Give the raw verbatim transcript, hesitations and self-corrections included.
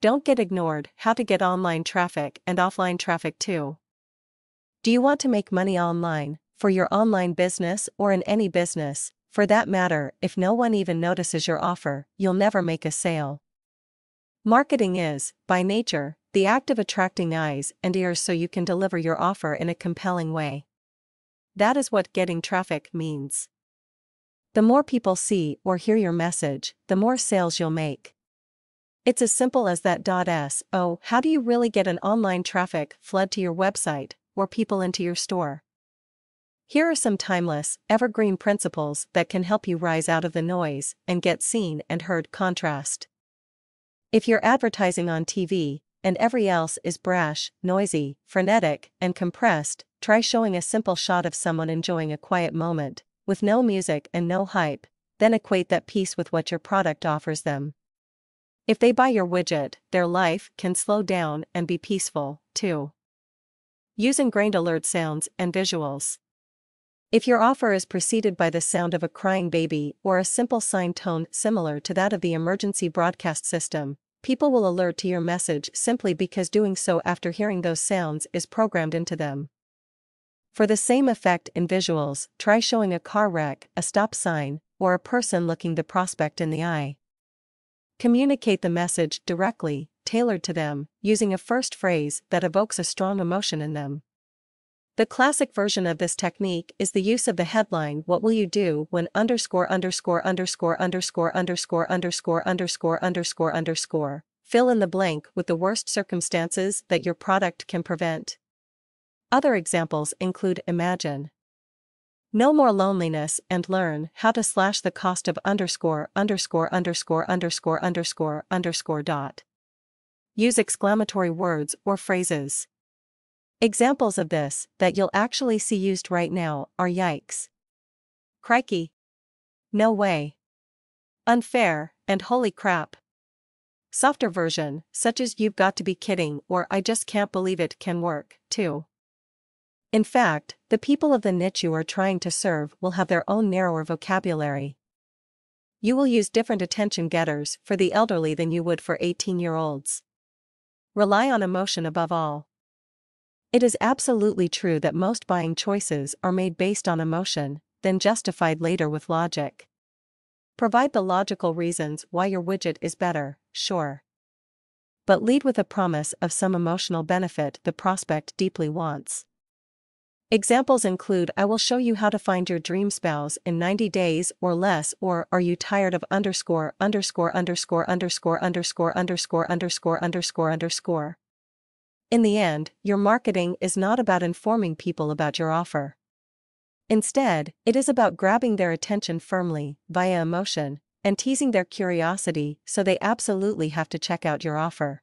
Don't get ignored. How to get online traffic and offline traffic too. Do you want to make money online, for your online business or in any business, for that matter? If no one even notices your offer, you'll never make a sale. Marketing is, by nature, the act of attracting eyes and ears so you can deliver your offer in a compelling way. That is what getting traffic means. The more people see or hear your message, the more sales you'll make. It's as simple as that. So, how do you really get an online traffic flood to your website, or people into your store? Here are some timeless, evergreen principles that can help you rise out of the noise and get seen and heard. Contrast. If you're advertising on T V, and every else is brash, noisy, frenetic, and compressed, try showing a simple shot of someone enjoying a quiet moment, with no music and no hype, then equate that piece with what your product offers them. If they buy your widget, their life can slow down and be peaceful, too. Use ingrained alert sounds and visuals. If your offer is preceded by the sound of a crying baby or a simple sign tone similar to that of the emergency broadcast system, people will alert to your message simply because doing so after hearing those sounds is programmed into them. For the same effect in visuals, try showing a car wreck, a stop sign, or a person looking the prospect in the eye. Communicate the message directly, tailored to them, using a first phrase that evokes a strong emotion in them. The classic version of this technique is the use of the headline "What will you do when underscore underscore underscore underscore underscore underscore underscore underscore underscore fill in the blank" with the worst circumstances that your product can prevent. Other examples include imagine no more loneliness and learn how to slash the cost of underscore underscore underscore underscore underscore underscore dot. Use exclamatory words or phrases. Examples of this that you'll actually see used right now are yikes, crikey, no way, unfair, and holy crap. Softer version, such as you've got to be kidding or I just can't believe it, can work, too. In fact, the people of the niche you are trying to serve will have their own narrower vocabulary. You will use different attention getters for the elderly than you would for eighteen-year-olds. Rely on emotion above all. It is absolutely true that most buying choices are made based on emotion, then justified later with logic. Provide the logical reasons why your widget is better, sure. But lead with a promise of some emotional benefit the prospect deeply wants. Examples include I will show you how to find your dream spouse in ninety days or less, or are you tired of underscore underscore underscore underscore underscore underscore underscore underscore underscore. In the end, your marketing is not about informing people about your offer. Instead, it is about grabbing their attention firmly, via emotion, and teasing their curiosity so they absolutely have to check out your offer.